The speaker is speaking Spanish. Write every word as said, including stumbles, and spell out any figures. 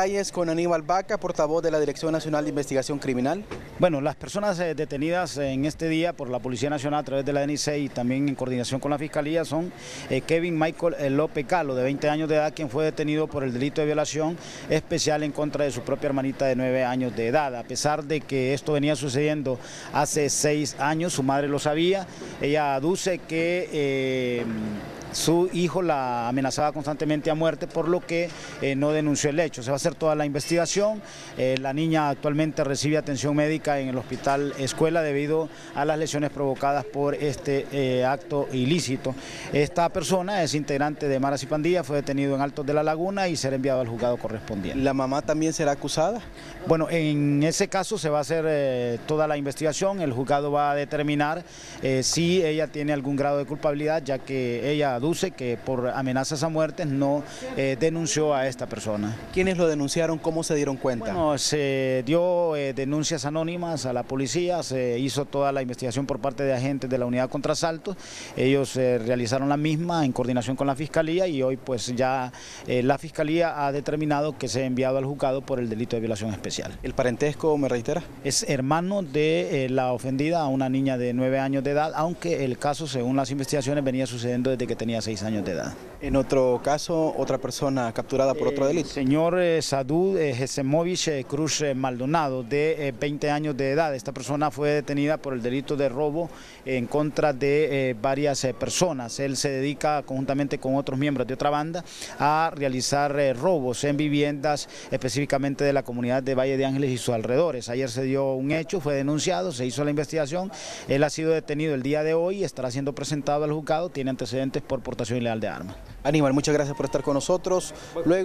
Detalles con Aníbal Baca, portavoz de la Dirección Nacional de Investigación Criminal. Bueno, las personas eh, detenidas en este día por la Policía Nacional a través de la D N I C y también en coordinación con la Fiscalía son eh, Kevin Michael eh, López Calo, de veinte años de edad, quien fue detenido por el delito de violación especial en contra de su propia hermanita de nueve años de edad. A pesar de que esto venía sucediendo hace seis años, su madre lo sabía. Ella aduce que eh, su hijo la amenazaba constantemente a muerte, por lo que eh, no denunció el hecho. Se va a hacer toda la investigación. Eh, la niña actualmente recibe atención médica en el hospital Escuela debido a las lesiones provocadas por este eh, acto ilícito. Esta persona es integrante de Maras y Pandilla, fue detenido en Altos de la Laguna y será enviado al juzgado correspondiente. ¿La mamá también será acusada? Bueno, en ese caso se va a hacer eh, toda la investigación. El juzgado va a determinar eh, si ella tiene algún grado de culpabilidad, ya que ella aduce que por amenazas a muertes no eh, denunció a esta persona. ¿Quiénes lo denunciaron? ¿Cómo se dieron cuenta? Bueno, se dio eh, denuncias anónimas a la policía, se hizo toda la investigación por parte de agentes de la unidad contrasaltos, ellos eh, realizaron la misma en coordinación con la Fiscalía y hoy pues ya eh, la Fiscalía ha determinado que se ha enviado al juzgado por el delito de violación especial. ¿El parentesco, me reitera? Es hermano de eh, la ofendida, una niña de nueve años de edad, aunque el caso según las investigaciones venía sucediendo desde que tenía seis años de edad. En otro caso, otra persona capturada por otro delito. El señor eh, Sadud eh, Jesemovich eh, Cruz eh, Maldonado, de eh, veinte años de edad. Esta persona fue detenida por el delito de robo eh, en contra de eh, varias eh, personas. Él se dedica conjuntamente con otros miembros de otra banda a realizar eh, robos en viviendas, específicamente de la comunidad de Valle de Ángeles y sus alrededores. Ayer se dio un hecho, fue denunciado, se hizo la investigación. Él ha sido detenido el día de hoy, estará siendo presentado al juzgado, tiene antecedentes por portación ilegal de armas. Aníbal, muchas gracias por estar con nosotros. Luego...